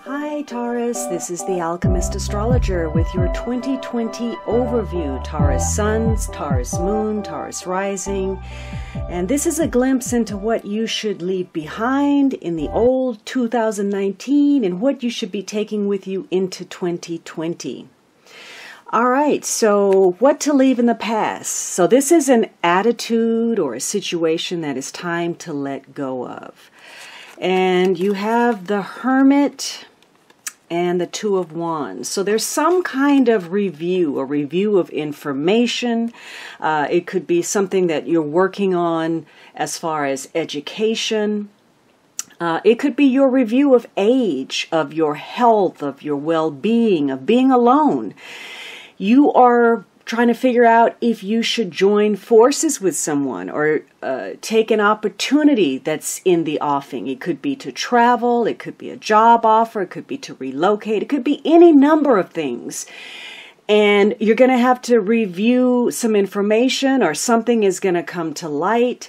Hi Taurus, this is the Alchemist Astrologer with your 2020 overview, Taurus Suns, Taurus Moon, Taurus Rising, and this is a glimpse into what you should leave behind in the old 2019 and what you should be taking with you into 2020. Alright, so what to leave in the past. So this is an attitude or a situation that is time to let go of. And you have the Hermit and the Two of Wands. So there's some kind of review, a review of information. It could be something that you're working on as far as education. It could be your review of age, of your health, of your well-being, of being alone. You are trying to figure out if you should join forces with someone or take an opportunity that's in the offing. It could be to travel, it could be a job offer, it could be to relocate, it could be any number of things. And you're going to have to review some information or something is going to come to light.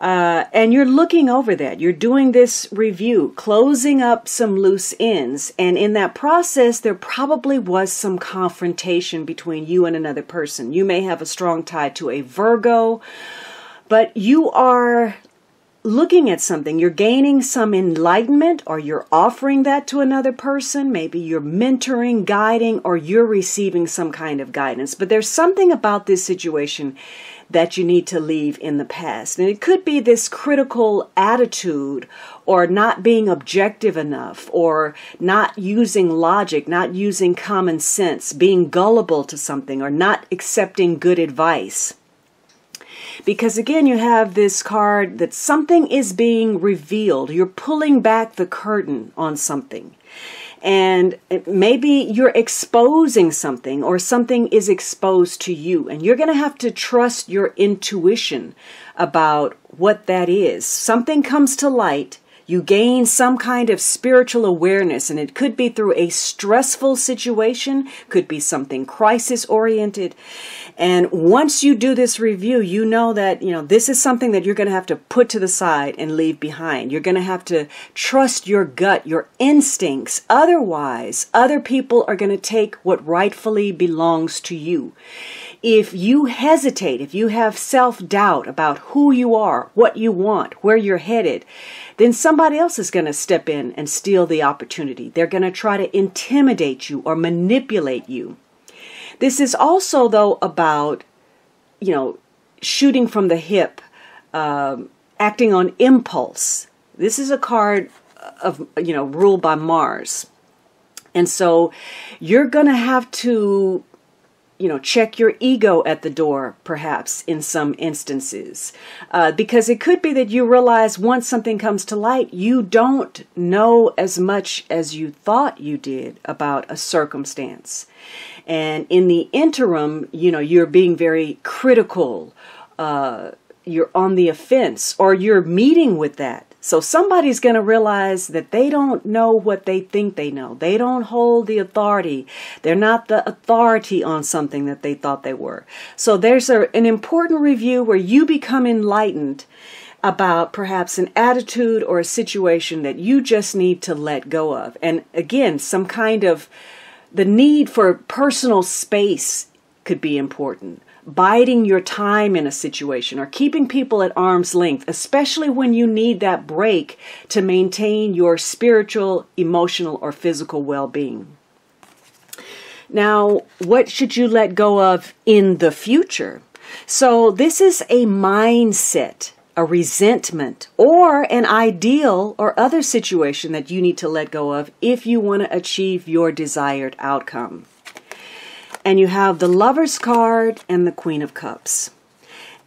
And you're looking over that. You're doing this review, closing up some loose ends. And in that process, there probably was some confrontation between you and another person. You may have a strong tie to a Virgo, but you are looking at something. You're gaining some enlightenment, or you're offering that to another person. Maybe you're mentoring, guiding, or you're receiving some kind of guidance. But there's something about this situation that you need to leave in the past. And it could be this critical attitude or not being objective enough or not using logic, not using common sense, being gullible to something or not accepting good advice. Because again, you have this card that something is being revealed. You're pulling back the curtain on something. And maybe you're exposing something or something is exposed to you, and you're going to have to trust your intuition about what that is. Something comes to light. You gain some kind of spiritual awareness, and it could be through a stressful situation, could be something crisis-oriented. And once you do this review, you know that, this is something that you're going to have to put to the side and leave behind. You're going to have to trust your gut, your instincts. Otherwise, other people are going to take what rightfully belongs to you. If you hesitate, if you have self-doubt about who you are, what you want, where you're headed, then somebody else is going to step in and steal the opportunity. They're going to try to intimidate you or manipulate you. This is also, though, about, shooting from the hip, acting on impulse. This is a card of, ruled by Mars. And so you're going to have to check your ego at the door, perhaps, in some instances. Because it could be that you realize once something comes to light, you don't know as much as you thought you did about a circumstance. And in the interim, you're being very critical. You're on the offense, or you're meeting with that. So somebody's going to realize that they don't know what they think they know. They don't hold the authority. They're not the authority on something that they thought they were. So there's an important review where you become enlightened about perhaps an attitude or a situation that you just need to let go of. And again, some kind of the need for personal space could be important. Biding your time in a situation or keeping people at arm's length, especially when you need that break to maintain your spiritual, emotional, or physical well-being. Now, what should you let go of in the future? So this is a mindset, a resentment, or an ideal or other situation that you need to let go of if you want to achieve your desired outcome. And you have the Lover's Card and the Queen of Cups.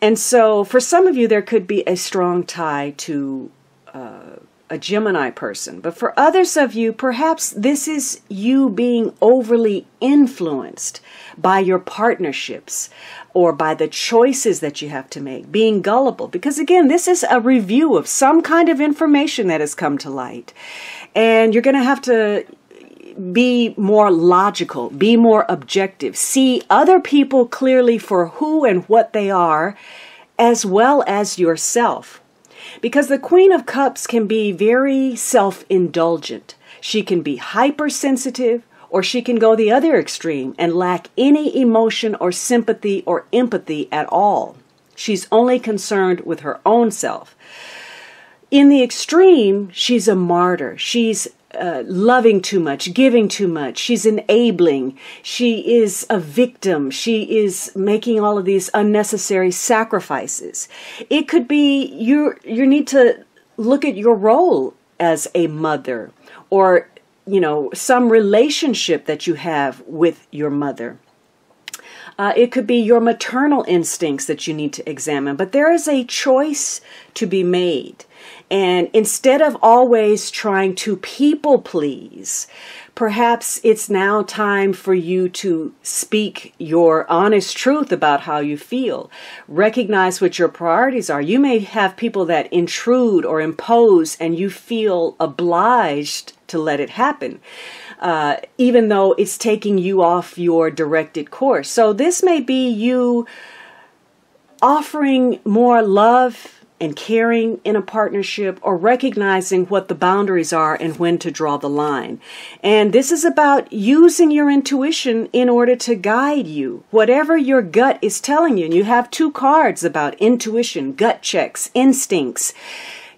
And so for some of you, there could be a strong tie to a Gemini person. But for others of you, perhaps this is you being overly influenced by your partnerships or by the choices that you have to make, being gullible. Because again, this is a review of some kind of information that has come to light. And you're going to have to be more logical, be more objective, see other people clearly for who and what they are, as well as yourself. Because the Queen of Cups can be very self-indulgent. She can be hypersensitive, or she can go the other extreme and lack any emotion or sympathy or empathy at all. She's only concerned with her own self. In the extreme, she's a martyr. She's loving too much, giving too much. She's enabling. She is a victim. She is making all of these unnecessary sacrifices. It could be you need to look at your role as a mother, or some relationship that you have with your mother. It could be your maternal instincts that you need to examine. But there is a choice to be made. And instead of always trying to people please, perhaps it's now time for you to speak your honest truth about how you feel. Recognize what your priorities are. You may have people that intrude or impose, and you feel obliged to let it happen, even though it's taking you off your directed course. So this may be you offering more love and caring in a partnership, or recognizing what the boundaries are and when to draw the line. And this is about using your intuition in order to guide you. Whatever your gut is telling you, and you have two cards about intuition, gut checks, instincts,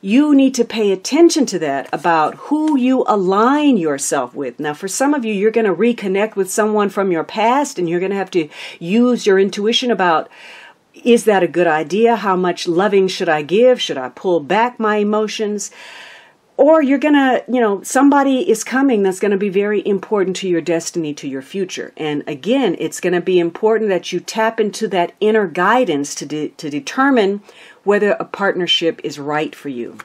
you need to pay attention to that about who you align yourself with. Now, for some of you, you're going to reconnect with someone from your past, and you're going to have to use your intuition about, is that a good idea? How much loving should I give? Should I pull back my emotions? Or you're going to, somebody is coming that's going to be very important to your destiny, to your future. And again, it's going to be important that you tap into that inner guidance to determine whether a partnership is right for you.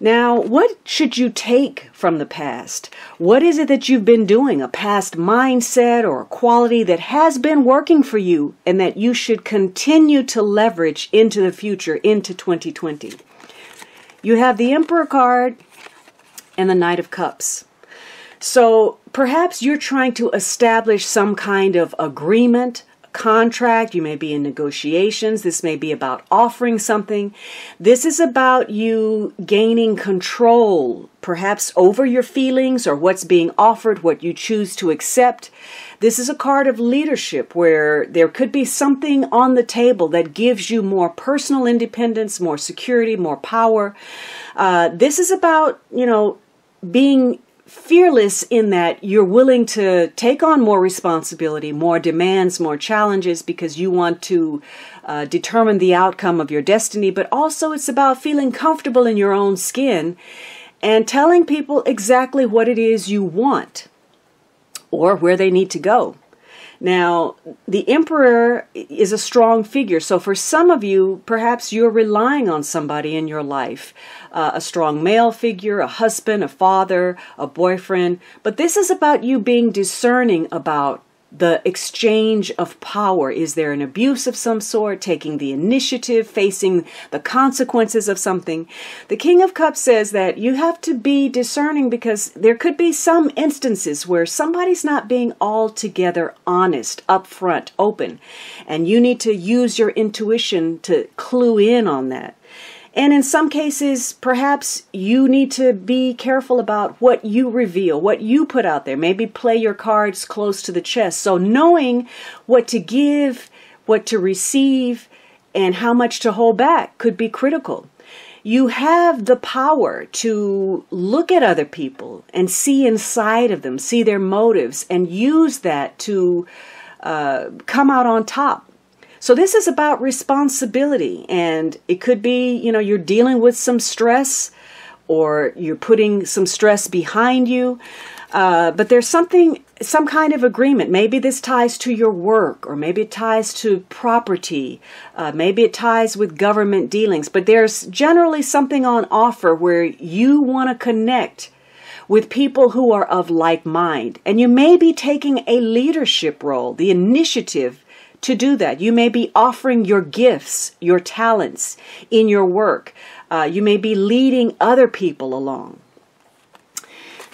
Now, what should you take from the past? What is it that you've been doing, a past mindset or a quality that has been working for you and that you should continue to leverage into the future, into 2020? You have the Emperor card and the Knight of Cups. So perhaps you're trying to establish some kind of agreement, contract. You may be in negotiations. This may be about offering something. This is about you gaining control, perhaps over your feelings or what's being offered, what you choose to accept. This is a card of leadership where there could be something on the table that gives you more personal independence, more security, more power. This is about, being fearless in that you're willing to take on more responsibility, more demands, more challenges, because you want to determine the outcome of your destiny. But also it's about feeling comfortable in your own skin and telling people exactly what it is you want or where they need to go. Now, the Emperor is a strong figure. So for some of you, perhaps you're relying on somebody in your life, a strong male figure, a husband, a father, a boyfriend. But this is about you being discerning about the exchange of power. Is there an abuse of some sort, taking the initiative, facing the consequences of something? The King of Cups says that you have to be discerning because there could be some instances where somebody's not being altogether honest, upfront, open, and you need to use your intuition to clue in on that. And in some cases, perhaps you need to be careful about what you reveal, what you put out there. Maybe play your cards close to the chest. So knowing what to give, what to receive, and how much to hold back could be critical. You have the power to look at other people and see inside of them, see their motives, and use that to come out on top. So this is about responsibility, and it could be, you're dealing with some stress or you're putting some stress behind you, but there's some kind of agreement. Maybe this ties to your work, or maybe it ties to property, maybe it ties with government dealings, but there's generally something on offer where you want to connect with people who are of like mind, and you may be taking a leadership role, the initiative to do that. You may be offering your gifts, your talents in your work. You may be leading other people along.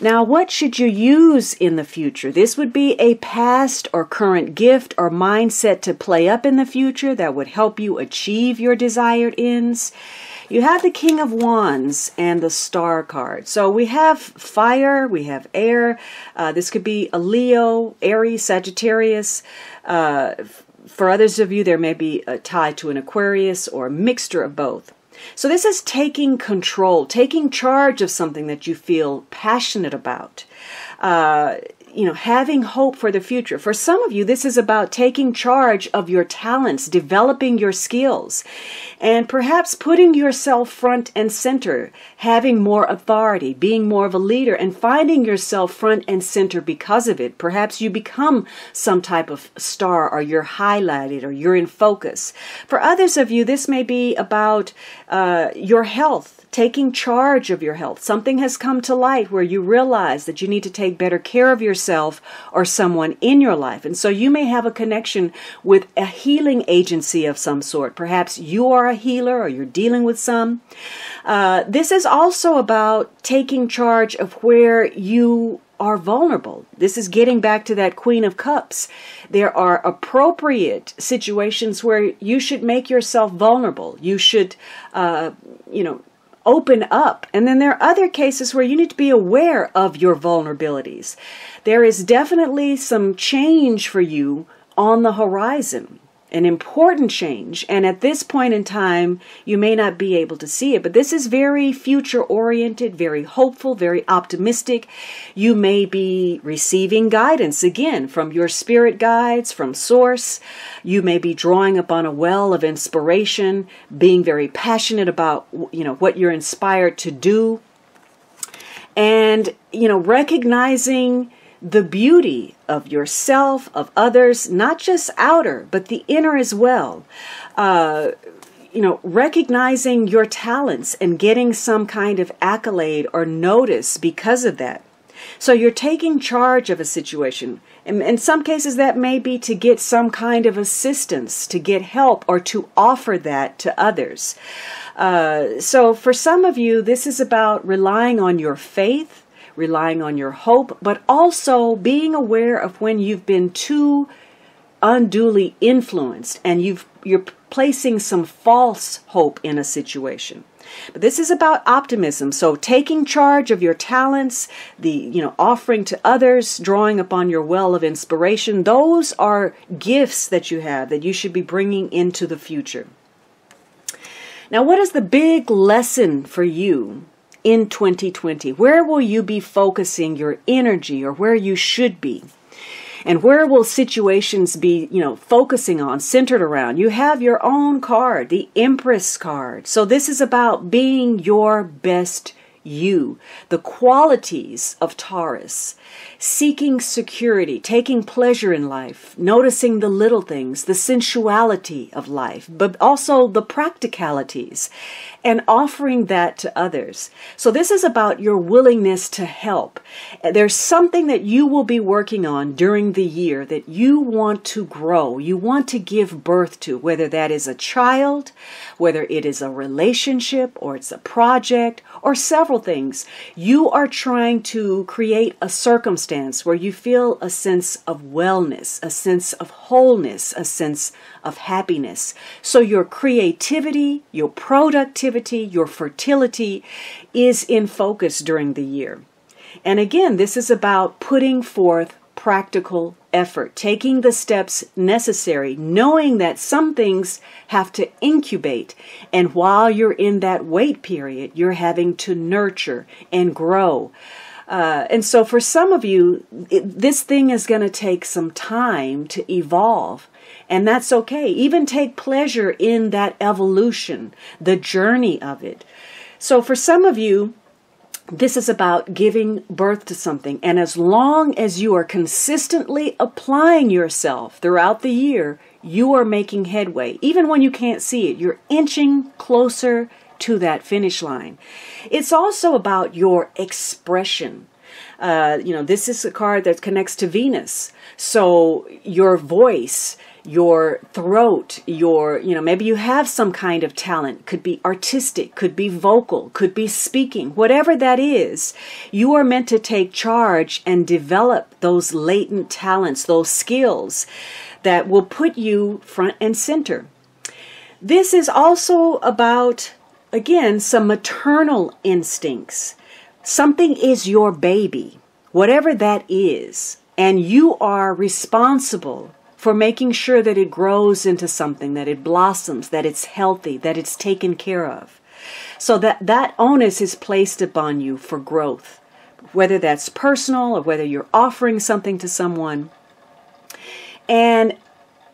Now, what should you use in the future? This would be a past or current gift or mindset to play up in the future that would help you achieve your desired ends. You have the King of Wands and the Star card. So we have fire, we have air. This could be a Leo, Aries, Sagittarius. For others of you, there may be a tie to an Aquarius or a mixture of both. So this is taking control, taking charge of something that you feel passionate about. You know, having hope for the future. For some of you, this is about taking charge of your talents, developing your skills, and perhaps putting yourself front and center, having more authority, being more of a leader, and finding yourself front and center because of it. Perhaps you become some type of star, or you're highlighted, or you're in focus. For others of you, this may be about your health. Taking charge of your health. Something has come to light where you realize that you need to take better care of yourself or someone in your life. And so you may have a connection with a healing agency of some sort. Perhaps you are a healer or you're dealing with some. This is also about taking charge of where you are vulnerable. This is getting back to that Queen of Cups. There are appropriate situations where you should make yourself vulnerable. You should, you know, open up. And then there are other cases where you need to be aware of your vulnerabilities. There is definitely some change for you on the horizon, an important change. And at this point in time, you may not be able to see it, but this is very future oriented, very hopeful, very optimistic. You may be receiving guidance again from your spirit guides, from source. You may be drawing upon a well of inspiration, being very passionate about, you know, what you're inspired to do. And, you know, recognizing the beauty of yourself, of others, not just outer, but the inner as well. You know, recognizing your talents and getting some kind of accolade or notice because of that. So you're taking charge of a situation. In some cases, that may be to get some kind of assistance, to get help, or to offer that to others. So for some of you, this is about relying on your faith, relying on your hope, but also being aware of when you've been too unduly influenced and you're placing some false hope in a situation. But this is about optimism. So taking charge of your talents, the, you know, offering to others, drawing upon your well of inspiration. Those are gifts that you have that you should be bringing into the future. Now, what is the big lesson for you in 2020? Where will you be focusing your energy, or where you should be? And where will situations be, you know, focusing on, centered around? You have your own card, the Empress card. So this is about being your best you, the qualities of Taurus, seeking security, taking pleasure in life, noticing the little things, the sensuality of life, but also the practicalities, and offering that to others. So this is about your willingness to help. There's something that you will be working on during the year that you want to grow, you want to give birth to, whether that is a child, whether it is a relationship, or it's a project, or several things. You are trying to create a circumstance where you feel a sense of wellness, a sense of wholeness, a sense of happiness. So your creativity, your productivity, your fertility is in focus during the year. And again, this is about putting forth practical effort, taking the steps necessary, knowing that some things have to incubate. And while you're in that wait period, you're having to nurture and grow. And so for some of you, this thing is going to take some time to evolve. And that's okay. Even take pleasure in that evolution, the journey of it. So for some of you, this is about giving birth to something. And as long as you are consistently applying yourself throughout the year, you are making headway. Even when you can't see it, you're inching closer to that finish line. It's also about your expression. You know, this is a card that connects to Venus. So your voice, your throat, your, you know, maybe you have some kind of talent, could be artistic, could be vocal, could be speaking, whatever that is, you are meant to take charge and develop those latent talents, those skills that will put you front and center. This is also about again, some maternal instincts. Something is your baby, whatever that is, and you are responsible for making sure that it grows into something, that it blossoms, that it's healthy, that it's taken care of. So that onus is placed upon you for growth, whether that's personal or whether you're offering something to someone. And,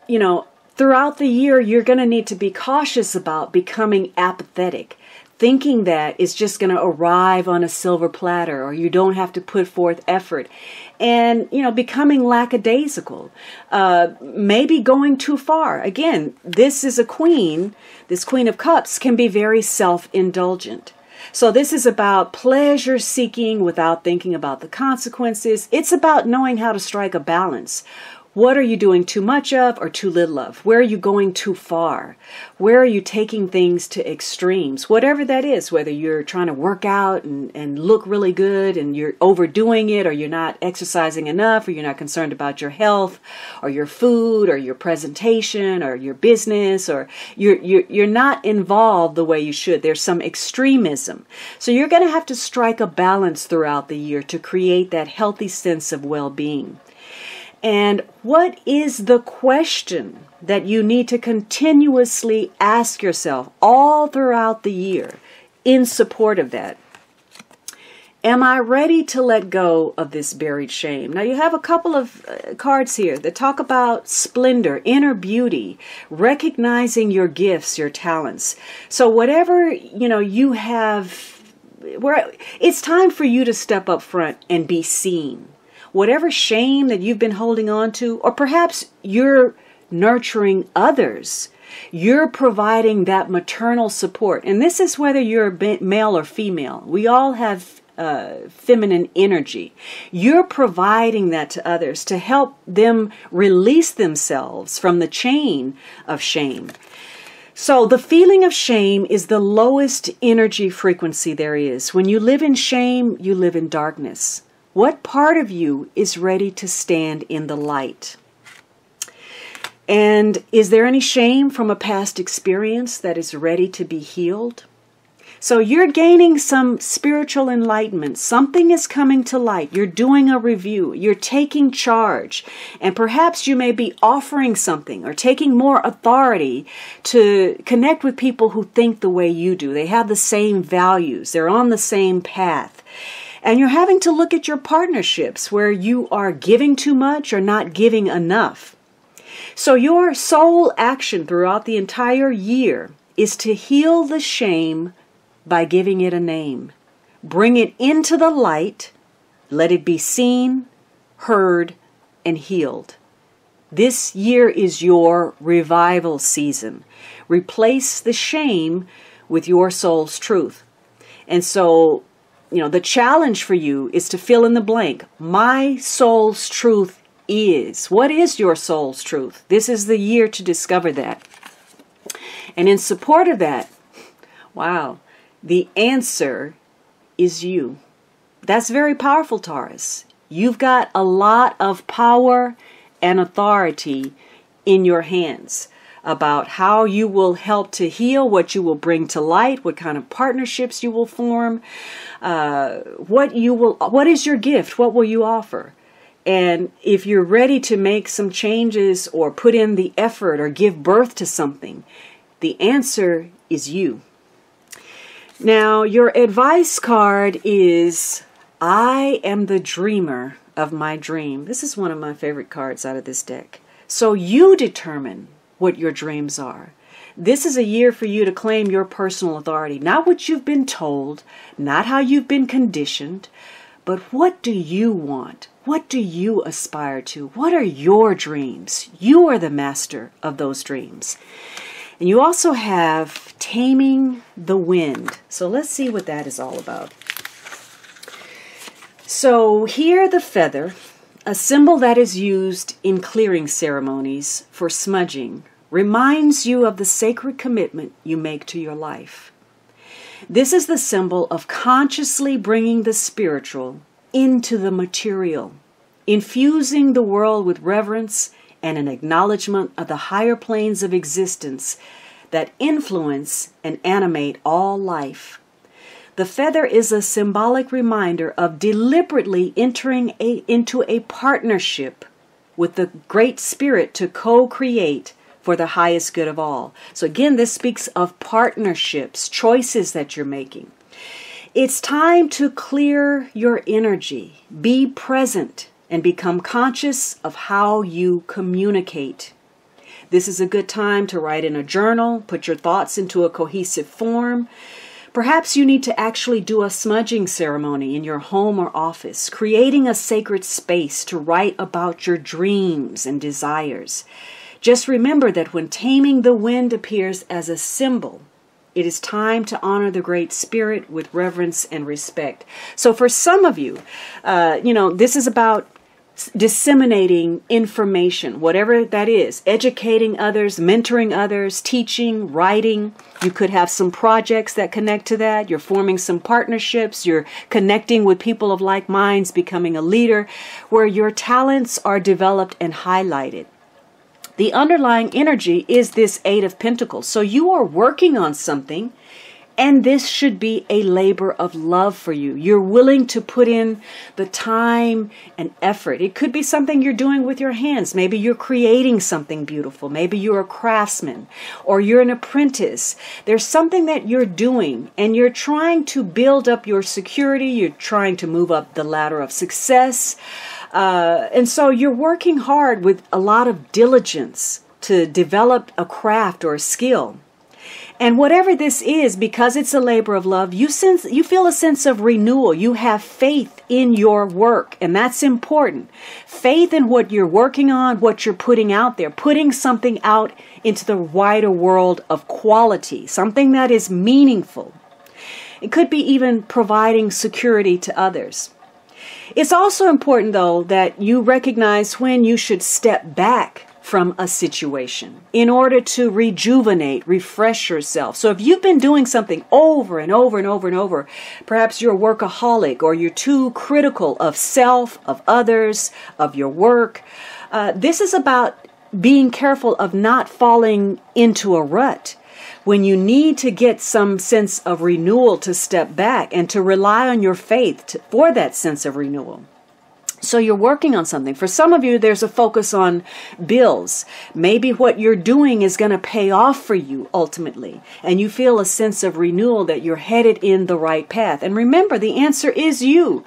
you know, throughout the year, you're going to need to be cautious about becoming apathetic, thinking that it's just going to arrive on a silver platter or you don't have to put forth effort. And, you know, becoming lackadaisical, maybe going too far. Again, this is a queen. This Queen of Cups can be very self-indulgent. So this is about pleasure seeking without thinking about the consequences. It's about knowing how to strike a balance. What are you doing too much of or too little of? Where are you going too far? Where are you taking things to extremes? Whatever that is, whether you're trying to work out and look really good and you're overdoing it, or you're not exercising enough, or you're not concerned about your health or your food or your presentation or your business, or you're not involved the way you should. There's some extremism. So you're going to have to strike a balance throughout the year to create that healthy sense of well-being. And what is the question that you need to continuously ask yourself all throughout the year in support of that? Am I ready to let go of this buried shame? Now, you have a couple of cards here that talk about splendor, inner beauty, recognizing your gifts, your talents. So whatever, you know, you have, it's time for you to step up front and be seen. Whatever shame that you've been holding on to, or perhaps you're nurturing others, you're providing that maternal support. And this is whether you're male or female. We all have feminine energy. You're providing that to others to help them release themselves from the chain of shame. So the feeling of shame is the lowest energy frequency there is. When you live in shame, you live in darkness. What part of you is ready to stand in the light? And is there any shame from a past experience that is ready to be healed? So you're gaining some spiritual enlightenment. Something is coming to light. You're doing a review. You're taking charge. And perhaps you may be offering something or taking more authority to connect with people who think the way you do. They have the same values. They're on the same path. And you're having to look at your partnerships where you are giving too much or not giving enough. So your sole action throughout the entire year is to heal the shame by giving it a name. Bring it into the light. Let it be seen, heard, and healed. This year is your revival season. Replace the shame with your soul's truth. And so, you know, the challenge for you is to fill in the blank. My soul's truth is. What is your soul's truth? This is the year to discover that. And in support of that, wow, the answer is you. That's very powerful, Taurus. You've got a lot of power and authority in your hands about how you will help to heal, what you will bring to light, what kind of partnerships you will form, what is your gift, what will you offer. And if you're ready to make some changes or put in the effort or give birth to something, the answer is you. Now, your advice card is, I am the dreamer of my dream. This is one of my favorite cards out of this deck. So you determine what your dreams are. This is a year for you to claim your personal authority, not what you've been told, not how you've been conditioned, but what do you want? What do you aspire to? What are your dreams? You are the master of those dreams. And you also have taming the wind. So let's see what that is all about. So here, the feather, a symbol that is used in clearing ceremonies for smudging, reminds you of the sacred commitment you make to your life. This is the symbol of consciously bringing the spiritual into the material, infusing the world with reverence and an acknowledgement of the higher planes of existence that influence and animate all life. The feather is a symbolic reminder of deliberately entering into a partnership with the Great Spirit to co-create for the highest good of all. So again, this speaks of partnerships, choices that you're making. It's time to clear your energy, be present, and become conscious of how you communicate. This is a good time to write in a journal, put your thoughts into a cohesive form. Perhaps you need to actually do a smudging ceremony in your home or office, creating a sacred space to write about your dreams and desires. Just remember that when taming the wind appears as a symbol, it is time to honor the Great Spirit with reverence and respect. So for some of you, this is about disseminating information, whatever that is, educating others, mentoring others, teaching, writing. You could have some projects that connect to that. You're forming some partnerships. You're connecting with people of like minds, becoming a leader where your talents are developed and highlighted. The underlying energy is this Eight of Pentacles. So you are working on something, and this should be a labor of love for you. You're willing to put in the time and effort. It could be something you're doing with your hands. Maybe you're creating something beautiful. Maybe you're a craftsman or you're an apprentice. There's something that you're doing and you're trying to build up your security. You're trying to move up the ladder of success. And so you're working hard with a lot of diligence to develop a craft or a skill. And whatever this is, because it's a labor of love, you feel a sense of renewal. You have faith in your work, and that's important. Faith in what you're working on, what you're putting out there, putting something out into the wider world of quality, something that is meaningful. It could be even providing security to others. It's also important, though, that you recognize when you should step back from a situation in order to rejuvenate, refresh yourself. So if you've been doing something over and over and over and over, perhaps you're a workaholic or you're too critical of self, of others, of your work. This is about being careful of not falling into a rut. When you need to get some sense of renewal, to step back and to rely on your faith for that sense of renewal. So you're working on something. For some of you, there's a focus on bills. Maybe what you're doing is going to pay off for you ultimately, and you feel a sense of renewal that you're headed in the right path. And remember, the answer is you.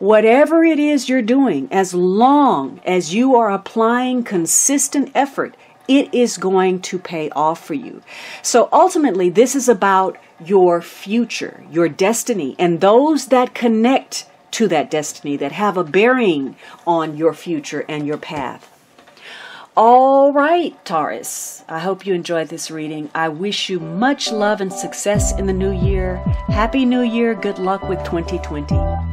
Whatever it is you're doing, as long as you are applying consistent effort, it is going to pay off for you. So ultimately, this is about your future, your destiny, and those that connect to that destiny, that have a bearing on your future and your path. All right, Taurus, I hope you enjoyed this reading. I wish you much love and success in the new year. Happy New Year. Good luck with 2020.